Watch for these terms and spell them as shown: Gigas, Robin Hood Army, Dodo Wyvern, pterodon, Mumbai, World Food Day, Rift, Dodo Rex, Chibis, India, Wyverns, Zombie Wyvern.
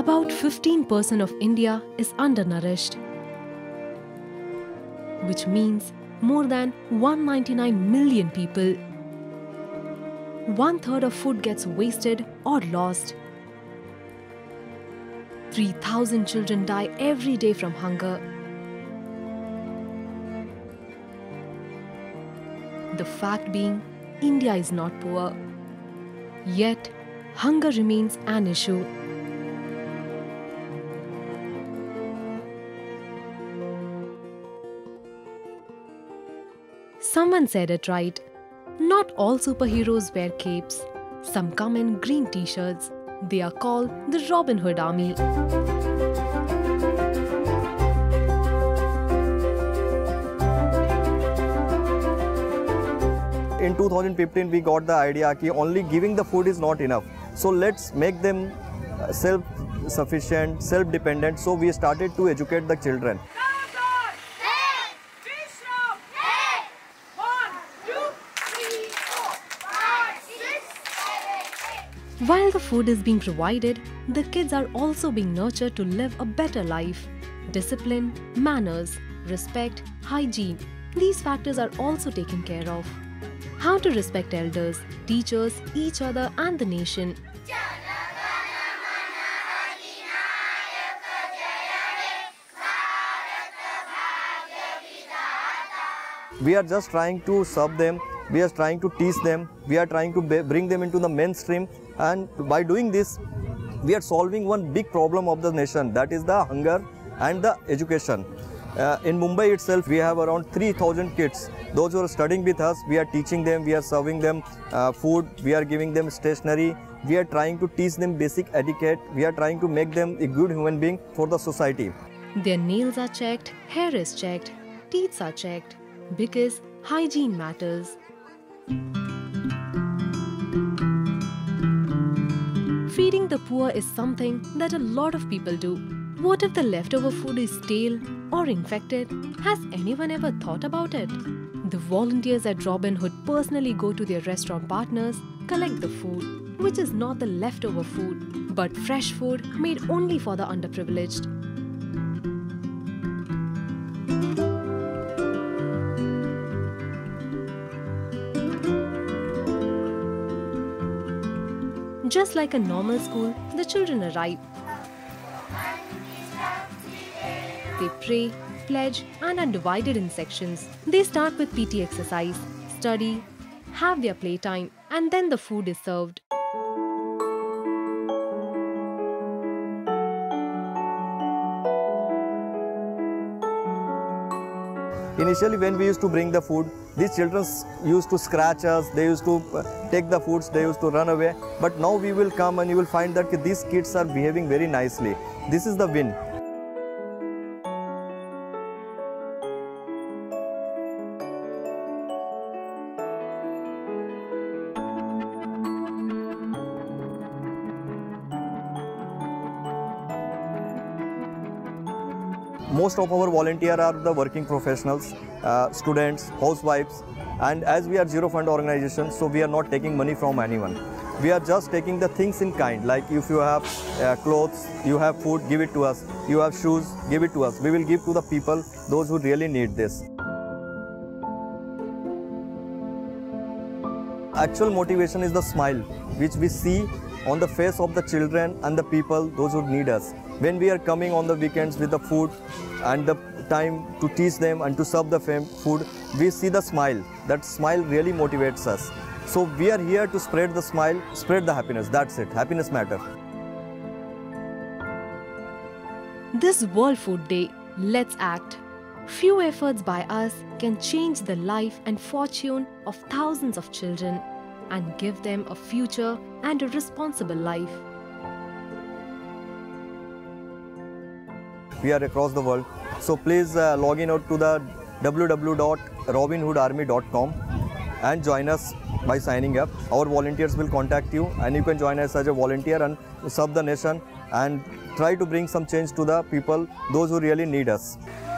about 15% of India is undernourished, which means more than 199 million people. 1/3 of food gets wasted or lost. 3,000 children die every day from hunger. The fact being, India is not poor. Yet, hunger remains an issue. Someone said it right. Not all superheroes wear capes. Some come in green t-shirts. They are called the Robin Hood Army. In 2015, we got the idea that only giving the food is not enough. So let's make them self-sufficient, self-dependent. So we started to educate the children. While the food is being provided, the kids are also being nurtured to live a better life. Discipline, manners, respect, hygiene, these factors are also taken care of. How to respect elders, teachers, each other and the nation. We are just trying to serve them. We are trying to teach them, we are trying to bring them into the mainstream, and by doing this, we are solving one big problem of the nation, that is the hunger and the education. In Mumbai itself, we have around 3,000 kids. Those who are studying with us, we are teaching them, we are serving them food, we are giving them stationery, we are trying to teach them basic etiquette, we are trying to make them a good human being for the society. Their nails are checked, hair is checked, teeth are checked, because hygiene matters. Feeding the poor is something that a lot of people do. What if the leftover food is stale or infected? Has anyone ever thought about it? The volunteers at Robin Hood personally go to their restaurant partners, collect the food, which is not the leftover food, but fresh food made only for the underprivileged. Just like a normal school, the children arrive. They pray, pledge, and are divided in sections. They start with PT exercise, study, have their playtime, and then the food is served. Initially, when we used to bring the food, these children used to scratch us, they used to take the foods, they used to run away. But now we will come and you will find that these kids are behaving very nicely. This is the win. Most of our volunteers are the working professionals, students, housewives, and as we are zero fund organization, so we are not taking money from anyone. We are just taking the things in kind, like if you have clothes, you have food, give it to us. You have shoes, give it to us. We will give to the people, those who really need this. Actual motivation is the smile, which we see on the face of the children and the people, those who need us. When we are coming on the weekends with the food and the time to teach them and to serve the food, we see the smile. That smile really motivates us. So we are here to spread the smile, spread the happiness. That's it. Happiness matters. This World Food Day, let's act. Few efforts by us can change the life and fortune of thousands of children and give them a future and a responsible life. We are across the world, so please log in out to the www.robinhoodarmy.com and join us by signing up. Our volunteers will contact you and you can join us as a volunteer and serve the nation and try to bring some change to the people, those who really need us.